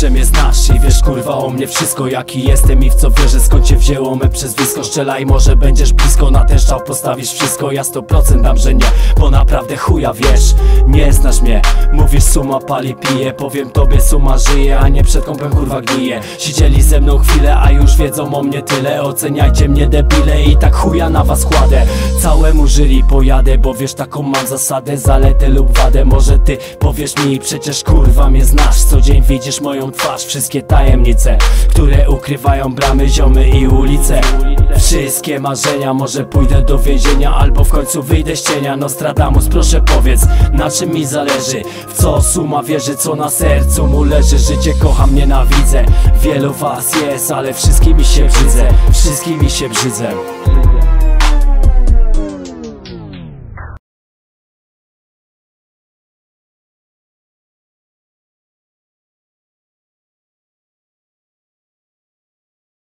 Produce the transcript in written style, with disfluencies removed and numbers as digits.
dobrze mnie znasz i wiesz kurwa o mnie wszystko, jaki jestem i w co wierzę, skąd się wzięło me przezwisko. Strzelaj, może będziesz blisko, na ten szał postawisz wszystko. Ja 100% dam, że nie, bo naprawdę chuja wiesz. Nie znasz mnie, mówisz Suma pali, pije. Powiem tobie, Suma żyje, a nie przed kąpem kurwa gnije. Siedzieli ze mną chwilę, a już wiedzą o mnie tyle. Oceniajcie mnie debile i tak chuja na was kładę. Całemu jury pojadę, bo wiesz taką mam zasadę, zaletę lub wadę. Może ty powiesz mi, przecież kurwa mnie znasz, co dzień widzisz moją twarz. Wszystkie tajemnice, które ukrywają bramy, ziomy i ulice. Wszystkie marzenia, może pójdę do więzienia albo w końcu wyjdę z cienia. Nostradamus, proszę powiedz, na czym mi zależy, w co Suma wierzy, co na sercu mu leży. Życie kocham, nienawidzę, wielu was jest, ale wszystkimi się brzydzę.